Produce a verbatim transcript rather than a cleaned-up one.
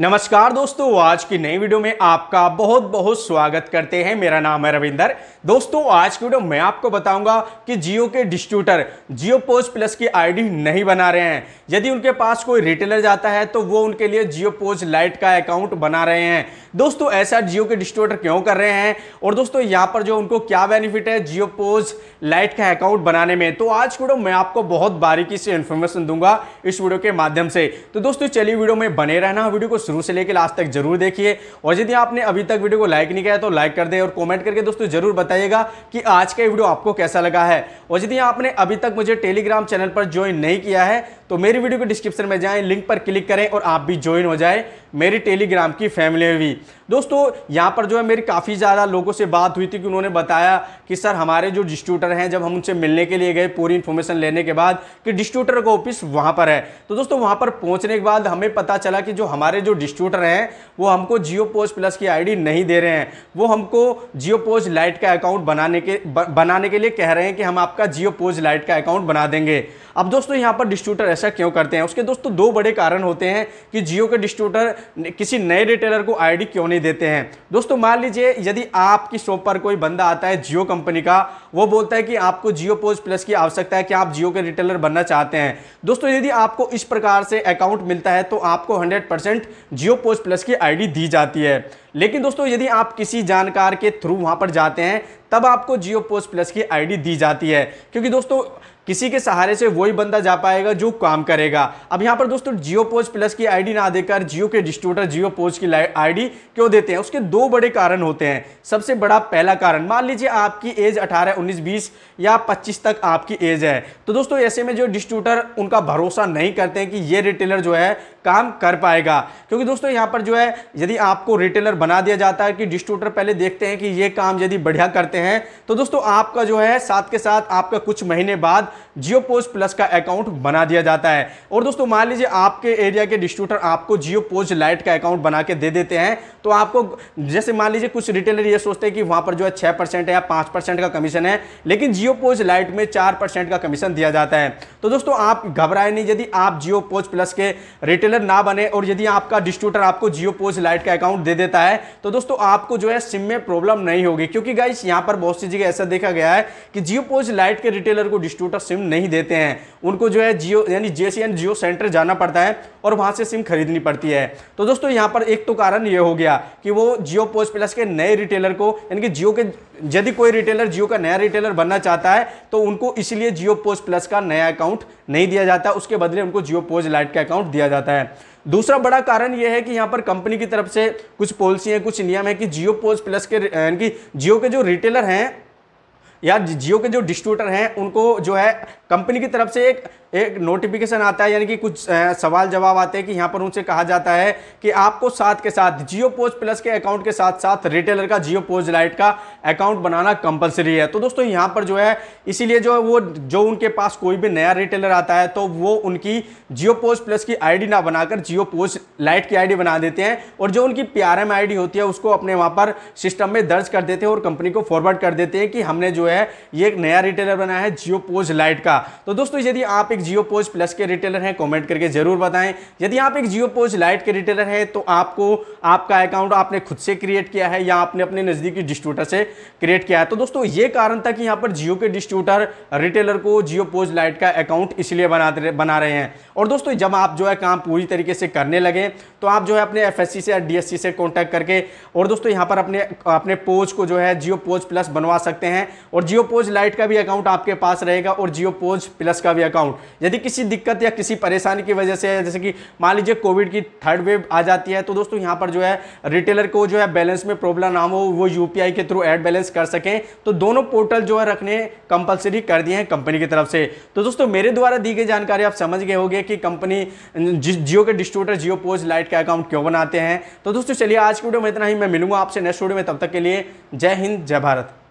नमस्कार दोस्तों, आज की नई वीडियो में आपका बहुत बहुत स्वागत करते हैं। मेरा नाम है रविंदर। दोस्तों आज की वीडियो में आपको बताऊंगा कि जियो के डिस्ट्रीब्यूटर जियो पोस प्लस की आईडी नहीं बना रहे हैं। यदि उनके पास कोई रिटेलर जाता है तो वो उनके लिए जियो पोस लाइट का अकाउंट बना रहे हैं। दोस्तों ऐसा जियो के डिस्ट्रीब्यूटर क्यों कर रहे हैं और दोस्तों यहाँ पर जो उनको क्या बेनिफिट है जियो पोस लाइट का अकाउंट बनाने में, तो आज की वीडियो में आपको बहुत बारीकी से इन्फॉर्मेशन दूंगा इस वीडियो के माध्यम से। तो दोस्तों चलिए वीडियो में बने रहना, वीडियो को शुरू से लेकर लास्ट तक जरूर देखिए। और यदि आपने अभी तक वीडियो को लाइक नहीं किया तो लाइक कर दें और कमेंट करके दोस्तों जरूर बताइएगा कि आज का वीडियो आपको कैसा लगा है। और यदि आपने अभी तक मुझे टेलीग्राम चैनल पर ज्वाइन नहीं किया है तो मेरी वीडियो के डिस्क्रिप्शन में जाएं, लिंक पर क्लिक करें और आप भी ज्वाइन हो जाए मेरी टेलीग्राम की फैमिली में भी। दोस्तों यहाँ पर जो है मेरी काफ़ी ज़्यादा लोगों से बात हुई थी कि उन्होंने बताया कि सर हमारे जो डिस्ट्रीब्यूटर हैं, जब हम उनसे मिलने के लिए गए पूरी इन्फॉर्मेशन लेने के बाद कि डिस्ट्रीब्यूटर का ऑफिस वहाँ पर है, तो दोस्तों वहाँ पर पहुँचने के बाद हमें पता चला कि जो हमारे जो डिस्ट्रीब्यूटर हैं वो हमको जियो पोस प्लस की आईडी नहीं दे रहे हैं। वो हमको जियो पोस लाइट का अकाउंट बनाने के बनाने के लिए कह रहे हैं कि हम आपका जियो पोस लाइट का अकाउंट बना देंगे। अब दोस्तों यहाँ पर डिस्ट्रीब्यूटर ऐसा क्यों करते हैं, उसके दोस्तों दो बड़े कारण होते हैं कि जियो के डिस्ट्रीब्यूटर किसी नए रिटेलर को आईडी क्यों नहीं देते हैं। दोस्तों मान लीजिए यदि आपकी शॉप पर कोई बंदा आता है जियो कंपनी का, वो बोलता है कि आपको जियो पोस प्लस की आवश्यकता है, कि आप जियो के रिटेलर बनना चाहते हैं। दोस्तों यदि आपको इस प्रकार से अकाउंट मिलता है तो आपको hundred percent Jio POS plus की आईडी दी जाती है। लेकिन दोस्तों यदि आप किसी जानकार के थ्रू वहां पर जाते हैं तब आपको जियो पोस प्लस की आईडी दी जाती है, क्योंकि दोस्तों किसी के सहारे से वही बंदा जा पाएगा जो काम करेगा। अब यहाँ पर दोस्तों जियो पोस प्लस की आईडी ना देकर जियो के डिस्ट्रीब्यूटर जियो पोस की आईडी क्यों देते हैं, उसके दो बड़े कारण होते हैं। सबसे बड़ा पहला कारण, मान लीजिए आपकी एज अठारह, उन्नीस, बीस या पच्चीस तक आपकी एज है, तो दोस्तों ऐसे में जो डिस्ट्रीब्यूटर उनका भरोसा नहीं करते हैं कि ये रिटेलर जो है काम कर पाएगा। क्योंकि दोस्तों यहाँ पर जो है यदि आपको रिटेलर बना दिया जाता है कि डिस्ट्रीब्यूटर पहले देखते हैं कि ये काम यदि बढ़िया करते हैं तो दोस्तों आपका जो है साथ के साथ आपका कुछ महीने बाद जियो पोस प्लस का अकाउंट बना दिया जाता है। और दोस्तों मान लीजिए आपके एरिया के डिस्ट्रीब्यूटर आपको जियो पोस लाइट का अकाउंट बना के दे देते हैं, तो आपको जैसे मान लीजिए कुछ रिटेलर ये सोचते हैं कि वहां पर जो है छह परसेंट या पांच परसेंट का कमीशन है, लेकिन जियो पोस लाइट में चार परसेंट का कमीशन दिया जाता है। तो दोस्तों आप घबराए नहीं, यदि आप जियो पोस प्लस के रिटेलर ना बने और यदि आपका डिस्ट्रीब्यूटर आपको जियो पोस लाइट का अकाउंट दे देता है तो दोस्तों आपको जो है सिम में प्रॉब्लम नहीं होगी, क्योंकि गाइस यहां पर बहुत सी जगह ऐसा देखा गया है कि जियो पोस लाइट के रिटेलर को डिस्ट्रीब्यूटर सिम नहीं देते हैं, उनको जो है जियो यानी जेसीएन जियो सेंटर जाना पड़ता है और वहां से सिम खरीदनी पड़ती है। तो दोस्तों यहां पर एक तो कारण यह हो गया कि वो जियो पोस प्लस के नए रिटेलर को, यानी कि जियो के यदि कोई रिटेलर जियो का नया रिटेलर बनना चाहता है तो उनको इसलिए जियो पोस प्लस का नया अकाउंट नहीं दिया जाता, उसके बदले उनको जियो पोस लाइट का अकाउंट दिया जाता है। दूसरा बड़ा कारण यह है कि यहाँ पर कंपनी की तरफ से कुछ पॉलिसी है, कुछ नियम है कि जियो पोस प्लस के यानी कि जियो के जो रिटेलर हैं या जियो के जो डिस्ट्रीब्यूटर हैं उनको जो है कंपनी की तरफ से एक एक नोटिफिकेशन आता है, यानी कि कुछ सवाल जवाब आते हैं कि यहाँ पर उनसे कहा जाता है कि आपको साथ के साथ जियो पोस प्लस के अकाउंट के साथ साथ रिटेलर का जियो पोस लाइट का अकाउंट बनाना कंपलसरी है। तो दोस्तों यहाँ पर जो है इसीलिए जो है वो जो उनके पास कोई भी नया रिटेलर आता है तो वो उनकी जियो पोस प्लस की आई डी ना बनाकर जियो पोस लाइट की आई डी बना देते हैं और जो उनकी P R M I D होती है उसको अपने वहाँ पर सिस्टम में दर्ज कर देते हैं और कंपनी को फॉरवर्ड कर देते हैं कि हमने जो है ये एक नया रिटेलर बना है जियो पोस लाइट का। तो दोस्तों यदि आप एक जियो पोस प्लस के रिटेलर हैं कमेंट करके जरूर बताएं। यदि आप एक जियो पोस लाइट के रिटेलर हैं तो आपको आपका अकाउंट आपने खुद से क्रिएट किया है या आपने अपने नजदीकी डिस्ट्रीब्यूटर से क्रिएट किया है। तो दोस्तों ये कारण था कि यहाँ पर जियो के डिस्ट्रीब्यूटर रिटेलर को जियो पोस लाइट का अकाउंट इसलिए बना रहे हैं। और दोस्तों जब आप जो है काम पूरी तरीके से करने लगे तो आप जो है अपने एफ एस सी से या डी एस सी से कॉन्टैक्ट करके और दोस्तों यहाँ पर अपने अपने पोज को जो है जियो पोस प्लस बनवा सकते हैं और जियो पोस लाइट का भी अकाउंट आपके पास रहेगा और जियो पोस प्लस का भी अकाउंट। यदि किसी दिक्कत या किसी परेशानी की वजह से, जैसे कि मान लीजिए कोविड की थर्ड वेव आ जाती है, तो दोस्तों यहाँ पर जो है रिटेलर को जो है बैलेंस में प्रॉब्लम ना हो, वो यूपीआई के थ्रू ऐड बैलेंस कर सकें, तो दोनों पोर्टल जो है रखने कंपलसरी कर दिए हैं कंपनी की तरफ से। तो दोस्तों मेरे द्वारा दी गई जानकारी आप समझ गए होंगे कि कंपनी जियो के डिस्ट्रीब्यूटर जियो पोस लाइट का अकाउंट क्यों बनाते हैं। तो दोस्तों चलिए आज की वीडियो में इतना ही, मैं मिलूंगा आपसे नेक्स्ट वीडियो में, तब तक के लिए जय हिंद, जय भारत।